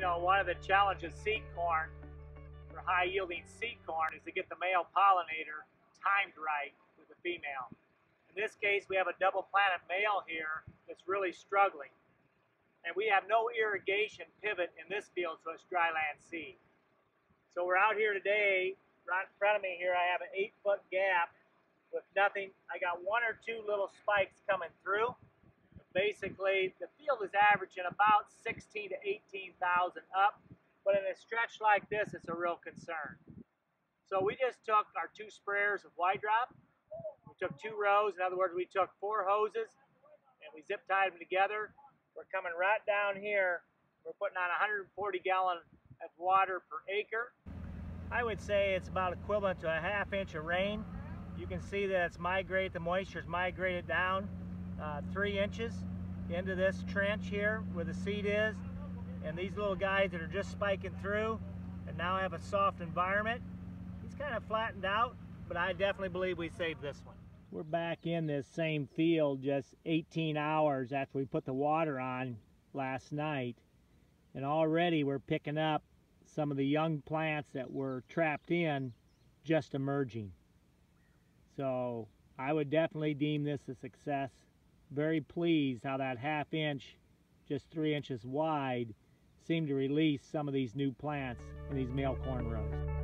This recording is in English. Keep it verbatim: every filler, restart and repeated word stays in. you know, one of the challenges seed corn, for high yielding seed corn, is to get the male pollinator timed right with the female. In this case, we have a double planted male here that's really struggling. And we have no irrigation pivot in this field, so it's dry land seed. So we're out here today, right in front of me here, I have an eight foot gap with nothing. I got one or two little spikes coming through. Basically, the field is averaging about sixteen to eighteen thousand up, but in a stretch like this, it's a real concern. So we just took our two sprayers of Y-drop. We took two rows. In other words, we took four hoses, and we zip tied them together. We're coming right down here. We're putting on one hundred forty gallon of water per acre. I would say it's about equivalent to a half inch of rain. You can see that it's migrated, the moisture's migrated down uh, three inches into this trench here where the seed is. And these little guys that are just spiking through and now have a soft environment. It's kind of flattened out, but I definitely believe we saved this one. We're back in this same field just eighteen hours after we put the water on last night. And already we're picking up some of the young plants that were trapped in just emerging. So I would definitely deem this a success. Very pleased how that half inch, just three inches wide, seemed to release some of these new plants in these male corn rows.